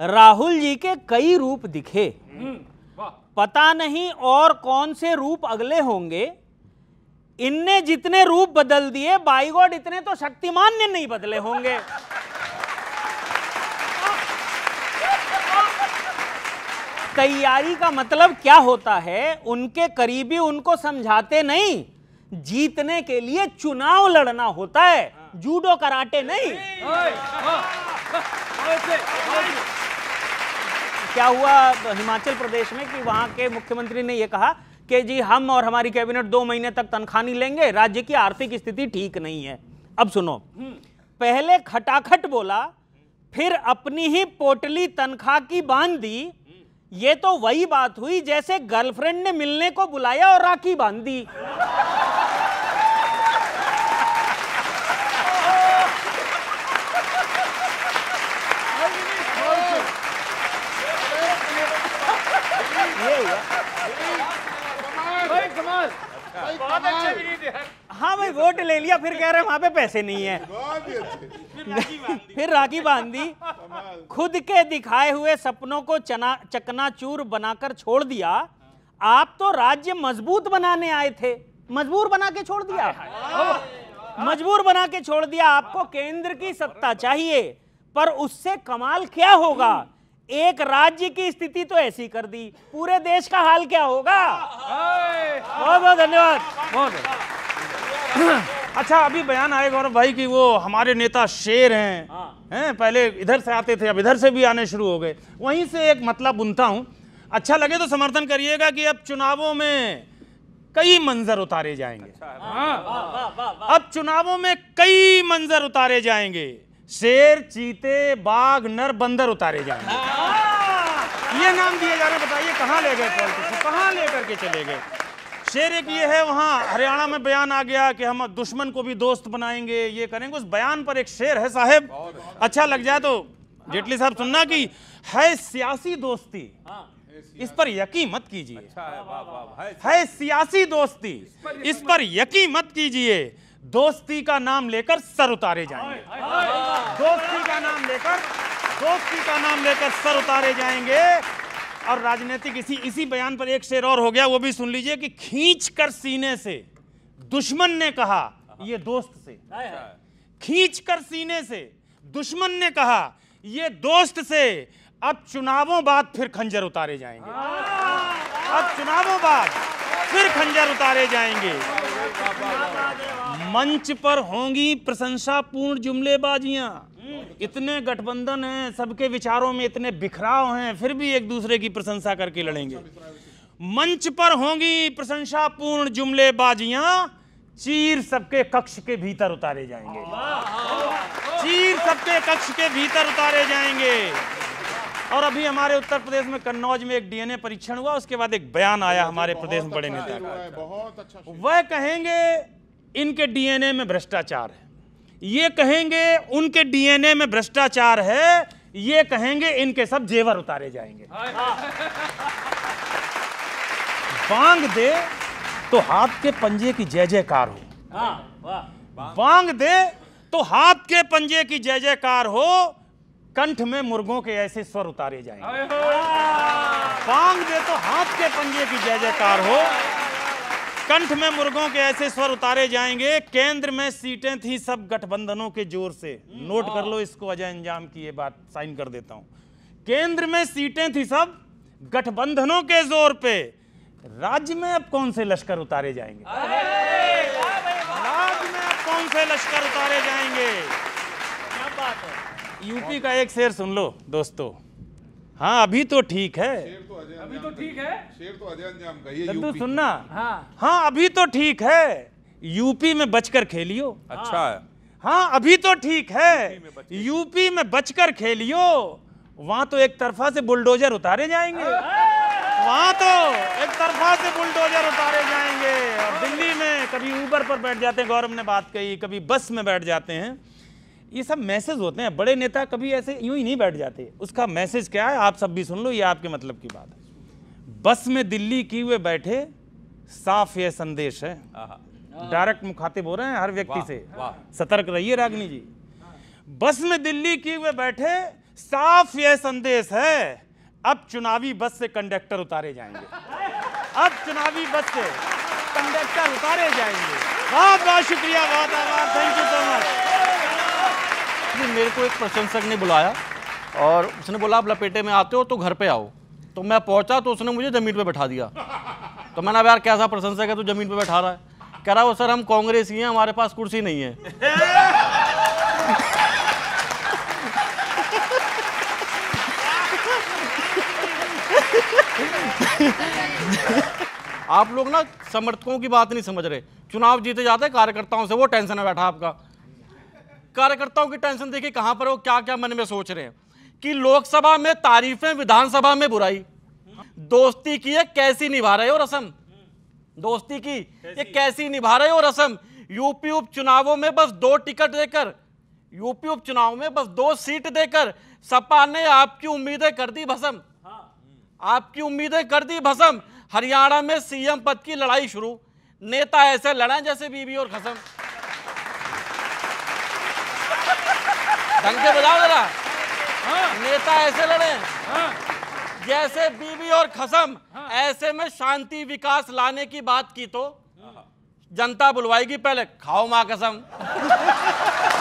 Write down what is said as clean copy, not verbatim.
राहुल जी के कई रूप दिखे, पता नहीं और कौन से रूप अगले होंगे। इनने जितने रूप बदल दिए बाय गॉड इतने तो शक्तिमान ने नहीं बदले होंगे। तैयारी का मतलब क्या होता है, उनके करीबी उनको समझाते नहीं, जीतने के लिए चुनाव लड़ना होता है, जूडो कराटे नहीं। क्या हुआ हिमाचल प्रदेश में कि वहां के मुख्यमंत्री ने यह कहा कि जी हम और हमारी कैबिनेट 2 महीने तक तनख्वाह नहीं लेंगे, राज्य की आर्थिक स्थिति ठीक नहीं है। अब सुनो, पहले खटाखट बोला, फिर अपनी ही पोटली तनख्वाह की बांध दी। ये तो वही बात हुई जैसे गर्लफ्रेंड ने मिलने को बुलाया और राखी बांध दी। हाँ भाई, वोट ले लिया फिर कह रहे हैं वहां पे पैसे नहीं है, फिर राखी बांध दी। खुद के दिखाए हुए सपनों को चकनाचूर बनाकर छोड़ दिया। आप तो राज्य मजबूत बनाने आए थे, मजबूर बना के छोड़ दिया। मजबूर बना के छोड़ दिया। आपको केंद्र की सत्ता चाहिए, पर उससे कमाल क्या होगा, एक राज्य की स्थिति तो ऐसी कर दी, पूरे देश का हाल क्या होगा। बहुत बहुत धन्यवाद, बहुत। अच्छा, अभी बयान आए गौरव भाई कि वो हमारे नेता शेर हैं, हैं, पहले इधर से आते थे अब इधर से भी आने शुरू हो गए। वहीं से एक मतलब बुनता हूं, अच्छा लगे तो समर्थन करिएगा कि अब चुनावों में कई मंजर उतारे जाएंगे। अब चुनावों में कई मंजर उतारे जाएंगे, शेर, चीते, बाघ, नर, बंदर उतारे जाएंगे। ये नाम दिए जा रहे हैं, बताइए कहाँ ले गए, कहाँ ले करके चले गए। शेर एक ये है, वहाँ हरियाणा में बयान आ गया कि हम दुश्मन को भी दोस्त बनाएंगे, ये करेंगे। उस बयान पर एक शेर है साहब, अच्छा लग जाए तो जेटली साहब सुनना, कि है सियासी दोस्ती, इस पर यकीन मत कीजिए। है सियासी दोस्ती, इस पर यकीन मत कीजिए, दोस्ती का नाम लेकर सर उतारे जाएंगे। दोस्ती का नाम लेकर, दोस्ती का नाम लेकर सर उतारे जाएंगे। और राजनीतिक इसी बयान पर एक शेर और हो गया, वो भी सुन लीजिए, कि खींच कर सीने से दुश्मन ने कहा ये दोस्त से, खींच कर सीने से दुश्मन ने कहा ये दोस्त से, अब चुनावों बाद फिर खंजर उतारे जाएंगे। अब चुनावों बाद फिर खंजर उतारे जाएंगे। मंच पर होंगी प्रशंसापूर्ण जुमलेबाजियां, इतने गठबंधन हैं, सबके विचारों में इतने बिखराव हैं, फिर भी एक दूसरे की प्रशंसा करके लड़ेंगे। मंच पर होंगी प्रशंसापूर्ण जुमलेबाजियां, चीर सबके कक्ष के भीतर उतारे जाएंगे। चीर सबके कक्ष के भीतर उतारे जाएंगे। और अभी हमारे उत्तर प्रदेश में कन्नौज में एक डीएनए परीक्षण हुआ, उसके बाद एक बयान आया हमारे प्रदेश में बड़े नेता का। वह कहेंगे इनके डीएनए में भ्रष्टाचार है, ये कहेंगे उनके डीएनए में भ्रष्टाचार है, ये कहेंगे इनके सब जेवर उतारे जाएंगे। बांग दे तो हाथ के पंजे की जय जयकार हो, बांग दे तो हाथ के पंजे की जय जयकार हो, कंठ में मुर्गों के ऐसे स्वर उतारे जाएंगे। बांग दे तो हाथ के पंजे की जय जयकार हो, कंठ में मुर्गों के ऐसे स्वर उतारे जाएंगे। केंद्र में सीटें थी सब गठबंधनों के जोर से, नोट कर लो इसको, अजय अंजाम की ये बात साइन कर देता हूं। केंद्र में सीटें थी सब गठबंधनों के जोर पे, राज्य में अब कौन से लश्कर उतारे जाएंगे, राज्य में अब कौन से लश्कर उतारे जाएंगे। क्या बात है। यूपी का एक शेर सुन लो दोस्तों। हाँ अभी तो ठीक है, अभी तो ठीक है, शेर तो अजय अंजाम का, ये यूपी सुनना। हाँ अभी तो ठीक है, यूपी में बचकर खेलियो। अच्छा है। हाँ अभी तो ठीक है, यूपी में बचकर खेलियो, वहां तो एक तरफा से बुलडोजर उतारे जाएंगे, वहां तो एक तरफा से बुलडोजर उतारे जाएंगे। और दिल्ली में कभी ऊबर पर बैठ जाते हैं, गौरव ने बात कही, कभी बस में बैठ जाते हैं, ये सब मैसेज होते हैं। बड़े नेता कभी ऐसे यूं ही नहीं बैठ जाते, उसका मैसेज क्या है आप सब भी सुन लो, ये आपके मतलब की बात है। बस में दिल्ली की हुए बैठे, साफ ये संदेश है, डायरेक्ट मुखातिब हो रहे हैं हर व्यक्ति से, सतर्क रहिए रागनी जी। बस में दिल्ली की हुए बैठे, साफ यह संदेश है, अब चुनावी बस से कंडक्टर उतारे जाएंगे, अब चुनावी बस से कंडक्टर उतारे जाएंगे। बहुत बहुत शुक्रिया, बहुत आभार, थैंक यू सो मच। मेरे को एक प्रशंसक ने बुलाया और उसने बोला आप लपेटे में आते हो तो घर पे आओ। तो मैं पहुंचा तो उसने मुझे ज़मीन पे बैठा दिया। तो मैंने अब यार कैसा प्रशंसक है तो ज़मीन पे बैठा रहा है। कह रहा वो सर हम कांग्रेस ही हैं, हमारे पास कुर्सी नहीं है। आप लोग ना समर्थकों की बात नहीं समझ रहे। चुनाव जीते जाते कार्यकर्ताओं से वो टेंशन में बैठा आपका। कार्यकर्ताओं की टेंशन देखिए कहाँ पर हो, क्या क्या मन में सोच रहे हैं कि लोकसभा में तारीफें, विधानसभा में बुराई। दोस्ती की है कैसी निभा रहे हो रसम, दोस्ती की ये कैसी निभा रहे हो रसम। यूपी उपचुनावों में बस 2 टिकट देकर, यूपी उपचुनाव में बस 2 सीट देकर सपा ने आपकी उम्मीदें कर दी भस्म, आपकी उम्मीदें कर दी भस्म। हरियाणा में सीएम पद की लड़ाई शुरू, नेता ऐसे लड़े जैसे बीबी और खसम। ढंग से बजाओ जरा। नेता ऐसे लड़े जैसे बीवी और खसम। ऐसे में शांति विकास लाने की बात की तो जनता बुलवाएगी पहले खाओ मां कसम।